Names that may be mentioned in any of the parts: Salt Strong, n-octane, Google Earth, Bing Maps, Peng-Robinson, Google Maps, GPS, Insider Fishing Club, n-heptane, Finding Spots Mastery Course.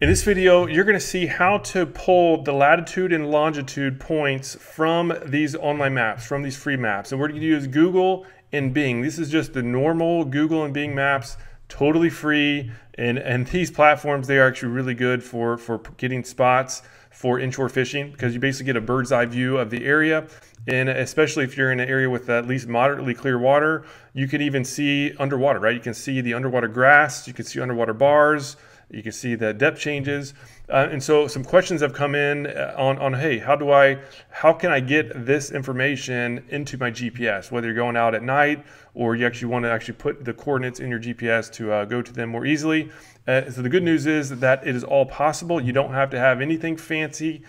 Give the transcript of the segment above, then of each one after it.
In this video, you're going to see how to pull the latitude and longitude points from these online maps, from these free maps. And we're going to use Google and Bing. This is just the normal Google and Bing Maps, totally free. And these platforms, they are actually really good for getting spots for inshore fishing, because you basically get a bird's eye view of the area. And especially if you're in an area with at least moderately clear water, you can even see underwater, right? You can see the underwater grass, you can see underwater bars, you can see the depth changes. And so some questions have come in on hey, how can I get this information into my GPS, whether you're going out at night or you actually want to actually put the coordinates in your GPS to go to them more easily. So the good news is that it is all possible. You don't have to have anything fancy.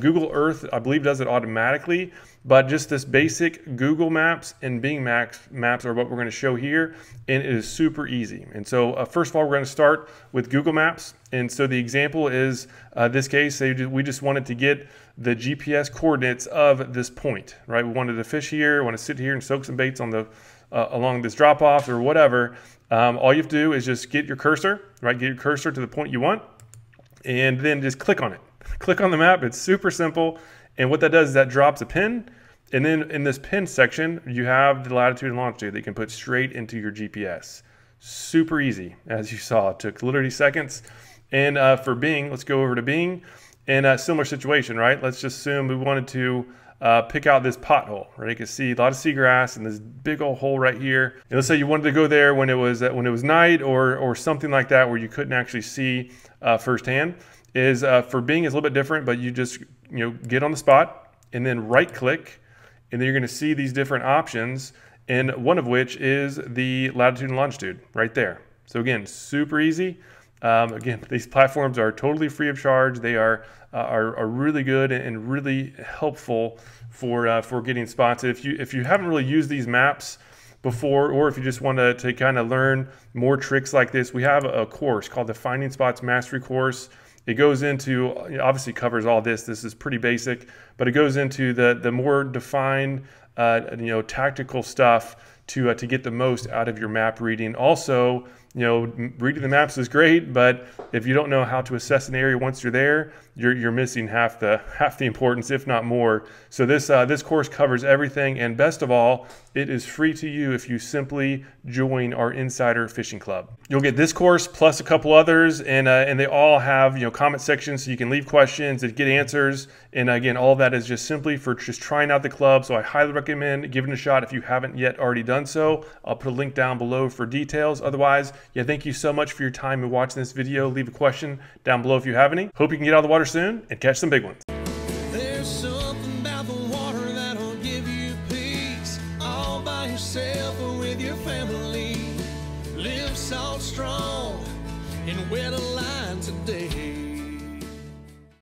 Google Earth, I believe, does it automatically, but just this basic Google Maps and Bing Maps are what we're going to show here, and it is super easy. And so first of all, we're going to start with Google Maps. And so the example is this case, we just wanted to get the GPS coordinates of this point, right? We wanted to fish here, want to sit here and soak some baits on the along this drop-off or whatever. All you have to do is just get your cursor, right? Get your cursor to the point you want, and then just click on it. Click on the map. It's super simple. And what that does is that drops a pin. And then in this pin section, you have the latitude and longitude that you can put straight into your GPS. Super easy, as you saw. It took literally seconds. And for Bing, let's go over to Bing. And a similar situation, right? Let's just assume we wanted to pick out this pothole, right? You can see a lot of seagrass and this big old hole right here. And let's say you wanted to go there when it was night or something like that where you couldn't actually see firsthand. For Bing is a little bit different, but you just get on the spot and then right click, and then you're going to see these different options, and one of which is the latitude and longitude right there. So again, super easy. Again, these platforms are totally free of charge. They are really good and really helpful for getting spots. If you haven't really used these maps before, or if you just want to kind of learn more tricks like this, we have a course called the Finding Spots Mastery Course. It goes into, obviously covers all this. This is pretty basic, but it goes into the more defined, tactical stuff to get the most out of your map reading. Also, reading the maps is great, but if you don't know how to assess an area once you're there, you're missing half the importance, if not more. So this course covers everything, and best of all, it is free to you if you simply join our Insider Fishing Club. You'll get this course plus a couple others, and they all have comment sections, so you can leave questions and get answers. And again, all that is just simply for just trying out the club. So I highly recommend giving it a shot if you haven't yet already done so. I'll put a link down below for details. Otherwise, yeah, thank you so much for your time and watching this video. Leave a question down below if you have any. Hope you can get out of the water soon and catch some big ones. There's something about the water that'll give you peace, all by yourself or with your family. Live salt strong and wear the line today.